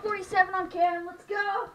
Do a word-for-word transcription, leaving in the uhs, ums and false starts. twelve forty-seven on Cam. Let's go.